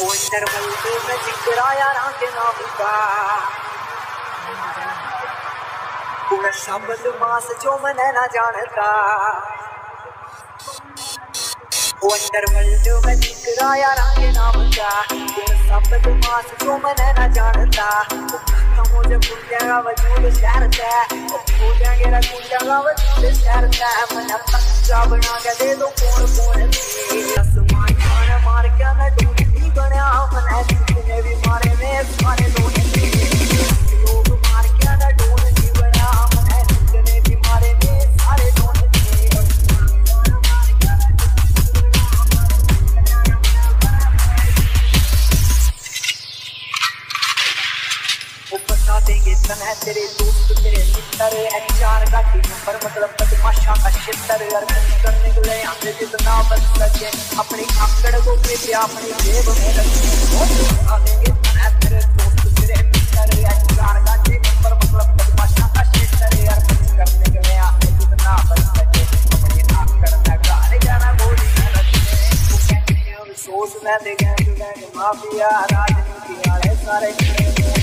पूरा शब्द मास जो मैंने ना जानता अंदर वर्ल्ड में दिखरा यारा के नाम का पूरा शब्द मास जो मैंने ना जानता मुझे भूल जाएगा वजूद शहरता भूल जाएगा भूल जाएगा वजूद शहरता मैंने पक्का बना के दे दो कौन कौन आसमान मार मार के मैं ढूंढ नहीं बना मैंने कितने भी मारे में मारे लोग मार के ना ढूंढ नहीं बना मैंने कितने भी मारे में सारे है तेरे दोस्त तेरे मित्र एचआर का टीम पर मतलब बदमाशा का क्षेत्र अर्पित करने के लिए आते जितना बन सके अपने आंकड़ को पे अपनी जेब में रखे और आएंगे है तेरे दोस्त तेरे मित्र एचआर का टीम पर मतलब बदमाशा का क्षेत्र अर्पित करने के लिए आते जितना बन सके अपने आंकड़ में गाने गाना बोली रखे वो कहते हैं सोच में देखें माफिया राजनीति वाले सारे